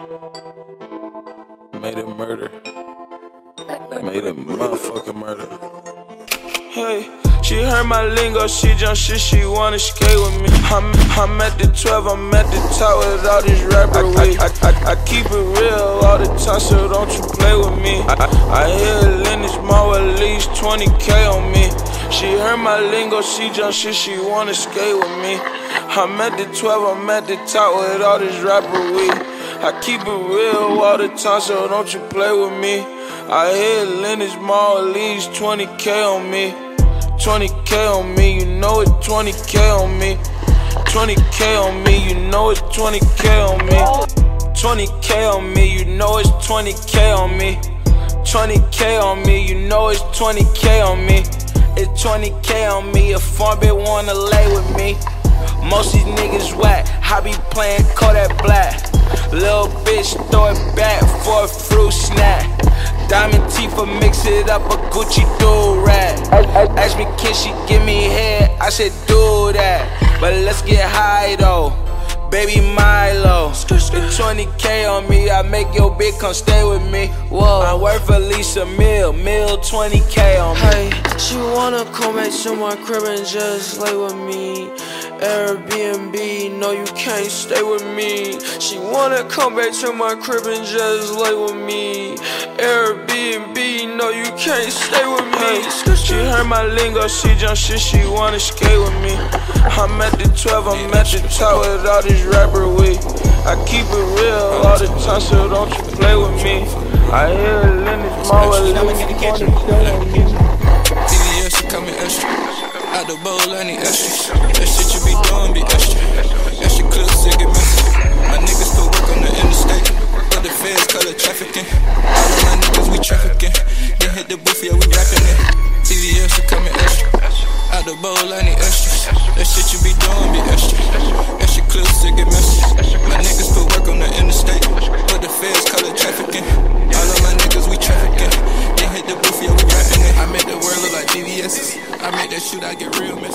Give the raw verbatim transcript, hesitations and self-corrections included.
Made it murder. Made it motherfucking murder. Hey, she heard my lingo, she jump shit, she wanna skate with me. I'm, I'm at the twelve, I'm at the top with all these rapper weed. I, I, I, I keep it real all the time, so don't you play with me. I, I hear a Lennox Mo at least twenty K on me. She heard my lingo, she jump shit, she wanna skate with me. I'm at the twelve, I'm at the top with all this rapper weed. I keep it real all the time, so don't you play with me. I hear Lennox Mo at least twenty K on me. twenty K on me, you know it, twenty K on me. twenty K on me, you know it's twenty K on me. twenty K on me, you know it's twenty K on me. twenty K on me, you know it's twenty K on me. It's twenty K on me, a farm bitch wanna lay with me. Most these niggas whack, I be playing Kodak Black. Lil' bitch throw it back for a fruit snack. Diamond Tifa mix it up, a Gucci do-rag. Ask me can she give me head, I said do that. But let's get high though, baby Milo. Twenty K on me, I make your bitch come stay with me. Whoa, I'm worth at least a meal, meal twenty K on me. Hey, she wanna come back to my crib and just lay with me. Airbnb, no you can't stay with me. She wanna come back to my crib and just lay with me. Airbnb, no you can't stay with me. She heard my lingo, she jump shit, she wanna skate with me. I'm at the twelve, I'm at the top with all this rapper weed. I keep it real all the time, so don't you play with me. I hear a Lennox Mo at least twenty K. D D S, she coming extra. Out the bowl, I need extra. That shit you be doing be extra. Extra clips, it get messy. My niggas still work on the interstate. But the feds call it trafficking. All of my niggas, we trafficking. Then hit the booth, yeah, we rapping it. T V S, you coming extra. Out the bowl, I need extra. That shit you be doing be extra. Extra clips, it get messy. My niggas still work on the interstate. But the feds call it trafficking. All of my niggas, we trafficking. Then hit the booth, yeah, we rapping it. I make the world look like D V S's. I make that shoot, I get real, man.